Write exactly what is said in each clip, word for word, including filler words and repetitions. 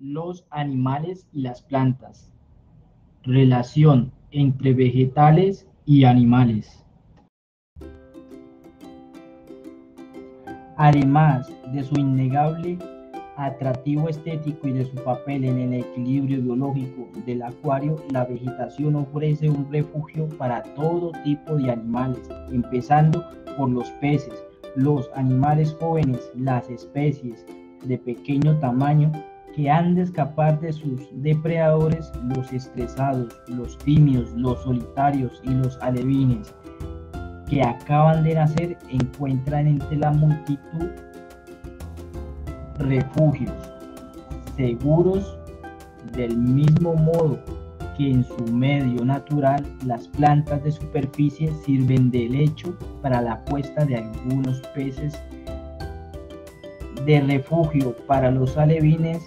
los animales y las plantas. Relación entre vegetales y animales. Además de su innegable atractivo estético y de su papel en el equilibrio biológico del acuario, la vegetación ofrece un refugio para todo tipo de animales, empezando por los peces, los animales jóvenes, las especies de pequeño tamaño que han de escapar de sus depredadores, los estresados, los tímidos, los solitarios y los alevines que acaban de nacer encuentran entre la multitud refugios seguros, del mismo modo que en su medio natural las plantas de superficie sirven de lecho para la puesta de algunos peces, de refugio para los alevines,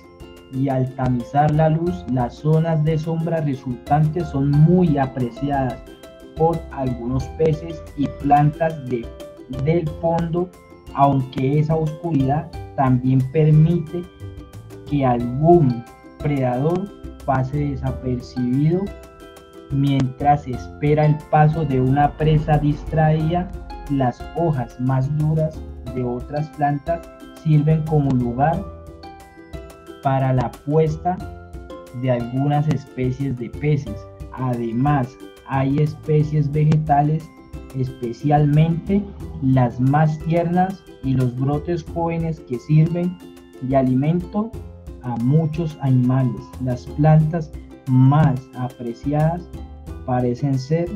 y al tamizar la luz las zonas de sombra resultantes son muy apreciadas por algunos peces y plantas de, del fondo, aunque esa oscuridad también permite que algún predador pase desapercibido mientras espera el paso de una presa distraída. Las hojas más duras de otras plantas sirven como lugar para la puesta de algunas especies de peces. Además, hay especies vegetales, especialmente las más tiernas y los brotes jóvenes, que sirven de alimento a muchos animales. Las plantas más apreciadas parecen ser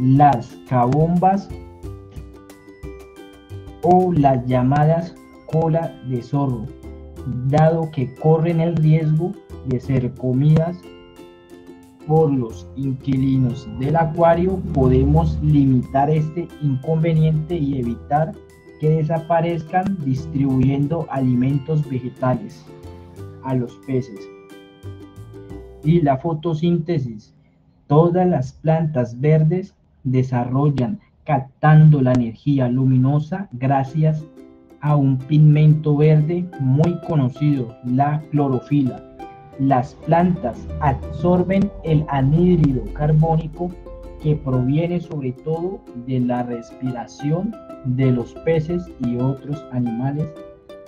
las cabombas o las llamadas cola de zorro, dado que corren el riesgo de ser comidas por los inquilinos del acuario. Podemos limitar este inconveniente y evitar que desaparezcan distribuyendo alimentos vegetales a los peces. Y la fotosíntesis. Todas las plantas verdes desarrollan captando la energía luminosa gracias a un pigmento verde muy conocido, la clorofila. Las plantas absorben el anhídrido carbónico que proviene sobre todo de la respiración de los peces y otros animales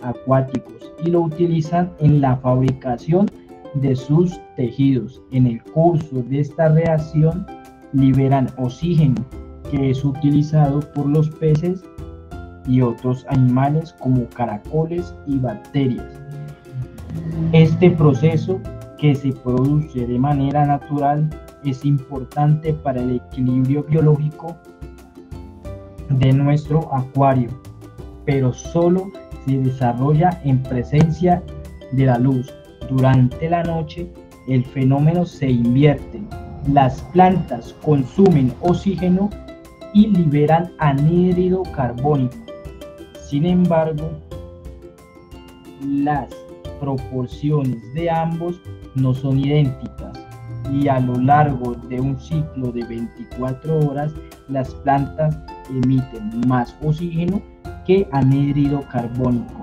acuáticos y lo utilizan en la fabricación de sus tejidos. En el curso de esta reacción liberan oxígeno que es utilizado por los peces y otros animales como caracoles y bacterias. Este proceso, que se produce de manera natural, es importante para el equilibrio biológico de nuestro acuario, pero solo se desarrolla en presencia de la luz. Durante la noche, el fenómeno se invierte. Las plantas consumen oxígeno y liberan anhídrido carbónico. Sin embargo, las proporciones de ambos no son idénticas y a lo largo de un ciclo de veinticuatro horas las plantas emiten más oxígeno que anhídrido carbónico.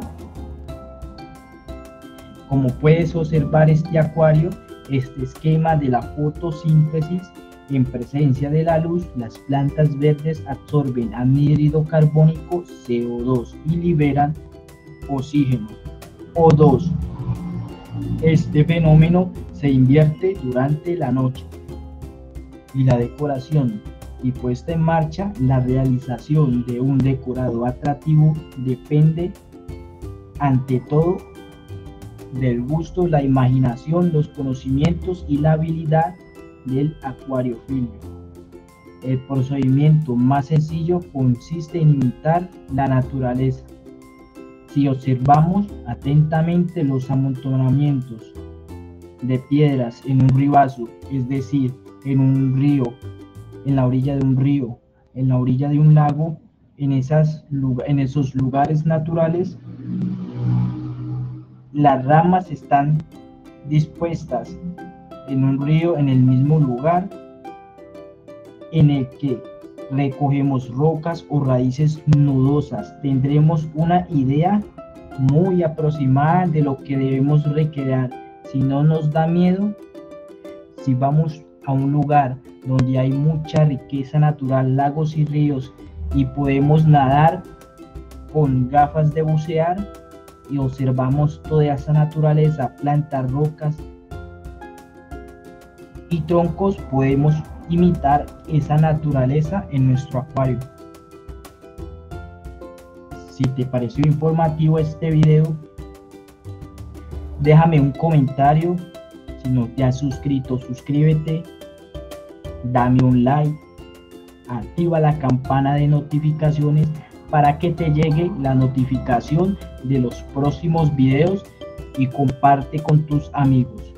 Como puedes observar, este acuario, este esquema de la fotosíntesis en presencia de la luz, las plantas verdes absorben anhídrido carbónico C O dos y liberan oxígeno O dos. Este fenómeno se invierte durante la noche y la decoración y puesta en marcha. La realización de un decorado atractivo depende ante todo del gusto, la imaginación, los conocimientos y la habilidad del acuariófilo. El procedimiento más sencillo consiste en imitar la naturaleza. Si observamos atentamente los amontonamientos de piedras en un ribazo, es decir, en un río, en la orilla de un río, en la orilla de un lago, en, esas, en esos lugares naturales, las ramas están dispuestas en un río, en el mismo lugar en el que recogemos rocas o raíces nudosas, tendremos una idea muy aproximada de lo que debemos recrear. Si no nos da miedo, si vamos a un lugar donde hay mucha riqueza natural, lagos y ríos, y podemos nadar con gafas de bucear y observamos toda esa naturaleza, plantas, rocas y troncos, podemos imitar esa naturaleza en nuestro acuario. Si te pareció informativo este video, déjame un comentario. Si no te has suscrito, suscríbete, dame un like, activa la campana de notificaciones para que te llegue la notificación de los próximos videos y comparte con tus amigos.